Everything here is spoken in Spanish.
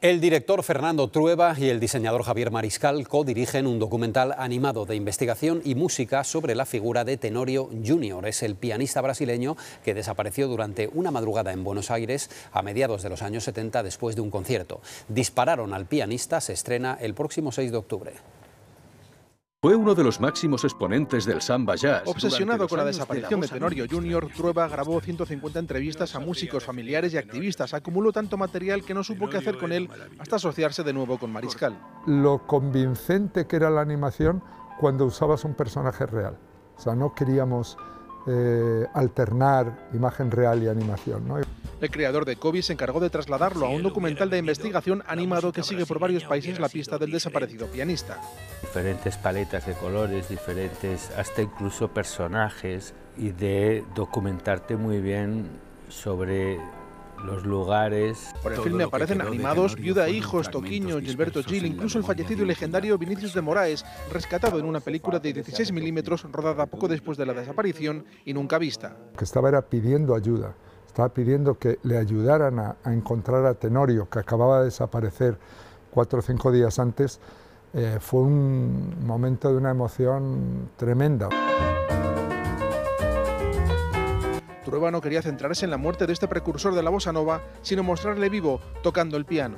El director Fernando Trueba y el diseñador Javier Mariscal codirigen un documental animado de investigación y música sobre la figura de Tenorio Junior. Es el pianista brasileño que desapareció durante una madrugada en Buenos Aires a mediados de los años 70 después de un concierto. Dispararon al pianista se estrena el próximo 6 de octubre. Fue uno de los máximos exponentes del samba jazz. Obsesionado con la desaparición de Tenorio Junior, Trueba grabó 150 entrevistas a músicos, familiares y activistas. Acumuló tanto material que no supo qué hacer con él hasta asociarse de nuevo con Mariscal. Lo convincente que era la animación cuando usabas un personaje real. O sea, no queríamos alternar imagen real y animación, ¿no? El creador de Cobi se encargó de trasladarlo a un documental de investigación animado que sigue por varios países la pista del desaparecido pianista. Diferentes paletas de colores, diferentes, hasta incluso personajes, y de documentarte muy bien sobre los lugares. Por el filme aparecen animados Viuda e Hijos, Toquinho, Gilberto Gil, incluso el fallecido y legendario Vinicius de Moraes, rescatado en una película de 16 milímetros rodada poco después de la desaparición y nunca vista. Que estaba era pidiendo ayuda, estaba pidiendo que le ayudaran a encontrar a Tenorio, que acababa de desaparecer 4 o 5 días antes. Fue un momento de una emoción tremenda. Trueba no quería centrarse en la muerte de este precursor de la bossa nova, sino mostrarle vivo, tocando el piano.